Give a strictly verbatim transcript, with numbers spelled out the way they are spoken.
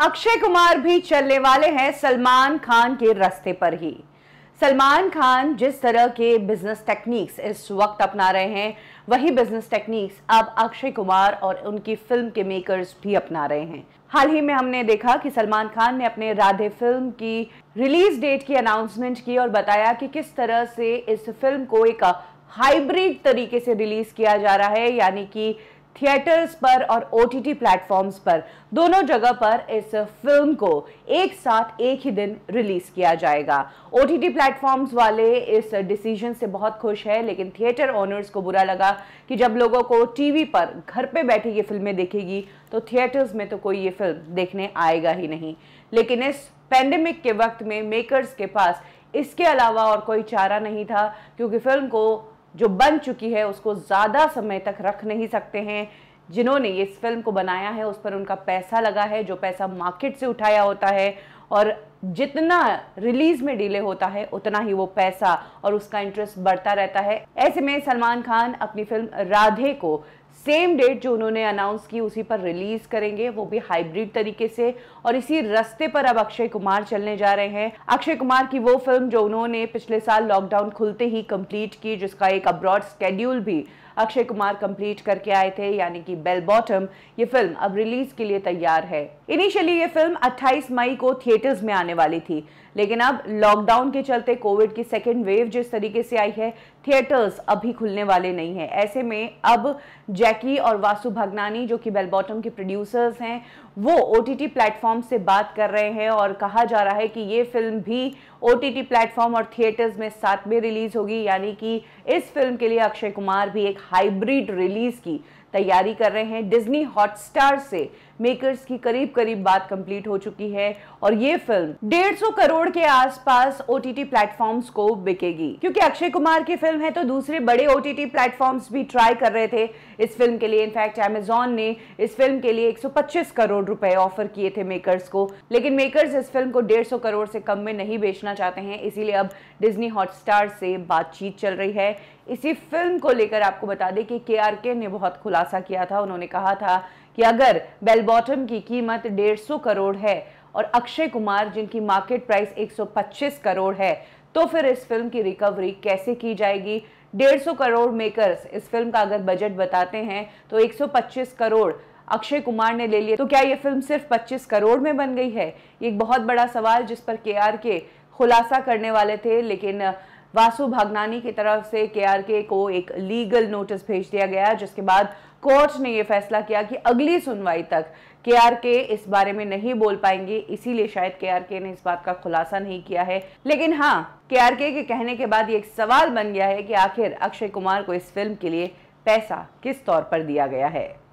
अक्षय कुमार भी चलने वाले हैं सलमान खान के रास्ते पर ही। सलमान खान जिस तरह के बिजनेस टेक्निक्स इस वक्त अपना रहे हैं, वही बिजनेस टेक्निक्स अब अक्षय कुमार और उनकी फिल्म के मेकर्स भी अपना रहे हैं। हाल ही में हमने देखा कि सलमान खान ने अपने राधे फिल्म की रिलीज डेट की अनाउंसमेंट की और बताया कि किस तरह से इस फिल्म को एक हाइब्रिड तरीके से रिलीज किया जा रहा है, यानी कि थिएटर्स पर और ओटीटी प्लेटफॉर्म्स पर, दोनों जगह पर इस फिल्म को एक साथ एक ही दिन रिलीज किया जाएगा। ओटीटी प्लेटफॉर्म्स वाले इस डिसीजन से बहुत खुश हैं, लेकिन थिएटर ओनर्स को बुरा लगा कि जब लोगों को टीवी पर घर पे बैठे ये फिल्में देखेगी तो थिएटर्स में तो कोई ये फिल्म देखने आएगा ही नहीं। लेकिन इस पैंडेमिक के वक्त में मेकर्स के पास इसके अलावा और कोई चारा नहीं था, क्योंकि फिल्म को जो बन चुकी है उसको ज़्यादा समय तक रख नहीं सकते हैं। जिन्होंने इस फिल्म को बनाया है उस पर उनका पैसा लगा है, जो पैसा मार्केट से उठाया होता है, और जितना रिलीज़ में डिले होता है उतना ही वो पैसा और उसका इंटरेस्ट बढ़ता रहता है। ऐसे में सलमान खान अपनी फिल्म राधे को सेम डेट जो उन्होंने अनाउंस की उसी पर रिलीज करेंगे, वो भी हाइब्रिड तरीके से, और इसी रास्ते पर अब अक्षय कुमार चलने जा रहे हैं। अक्षय कुमार की वो फिल्म जो उन्होंने पिछले साल लॉकडाउन खुलते ही कंप्लीट की, जिसका एक अब्रॉड स्केड्यूल भी अक्षय कुमार कंप्लीट करके आए थे, यानी कि बेल बॉटम, ये फिल्म अब रिलीज के लिए तैयार है। इनिशियली ये फिल्म अट्ठाईस मई को थिएटर्स में आने वाली थी, लेकिन अब लॉकडाउन के चलते, कोविड की सेकेंड वेव जिस तरीके से आई है, थिएटर्स अभी खुलने वाले नहीं है। ऐसे में अब जैकी और वासु भगनानी, जो कि बेल बॉटम के प्रोड्यूसर्स हैं, वो ओटीटी प्लेटफॉर्म से बात कर रहे हैं और कहा जा रहा है कि ये फिल्म भी ओटीटी प्लेटफॉर्म और थिएटर्स में साथ में रिलीज होगी, यानी कि इस फिल्म के लिए अक्षय कुमार भी एक हाइब्रिड रिलीज की तैयारी कर रहे हैं। डिज्नी हॉटस्टार से मेकर्स की करीब करीब बात कंप्लीट हो चुकी है और ये फिल्म डेढ़ सौ करोड़ के आसपास ओटीटी प्लेटफॉर्म्स को बिकेगी। क्योंकि अक्षय कुमार की फिल्म है तो दूसरे बड़े ओटीटी प्लेटफॉर्म्स भी ट्राई कर रहे थे इस फिल्म के लिए। इनफैक्ट अमेजॉन ने इस फिल्म के लिए एक सौ पच्चीस करोड़ रुपए ऑफर किए थे मेकर्स को, लेकिन मेकर्स इस फिल्म को डेढ़ सौ करोड़ से कम में नहीं बेचना चाहते हैं, इसीलिए अब डिज्नी हॉटस्टार से बातचीत चल रही है। इसी फिल्म को लेकर आपको बता दें कि केआरके ने बहुत खुलासा किया था। उन्होंने कहा था कि अगर बेल बॉटम की कीमत डेढ़ सौ करोड़ है और अक्षय कुमार जिनकी मार्केट प्राइस एक सौ पच्चीस करोड़ है, तो फिर इस फिल्म की रिकवरी कैसे की जाएगी। डेढ़ सौ करोड़ मेकर्स इस फिल्म का अगर बजट बताते हैं तो एक सौ पच्चीस करोड़ अक्षय कुमार ने ले लिए, तो क्या ये फिल्म सिर्फ पच्चीस करोड़ में बन गई है? एक बहुत बड़ा सवाल जिस पर केआरके खुलासा करने वाले थे, लेकिन वासु भगनानी की तरफ से केआरके को एक लीगल नोटिस भेज दिया गया, जिसके बाद कोर्ट ने यह फैसला किया कि अगली सुनवाई तक केआरके इस बारे में नहीं बोल पाएंगे। इसीलिए शायद केआरके ने इस बात का खुलासा नहीं किया है। लेकिन हाँ, केआरके के कहने के बाद ये एक सवाल बन गया है कि आखिर अक्षय कुमार को इस फिल्म के लिए पैसा किस तौर पर दिया गया है।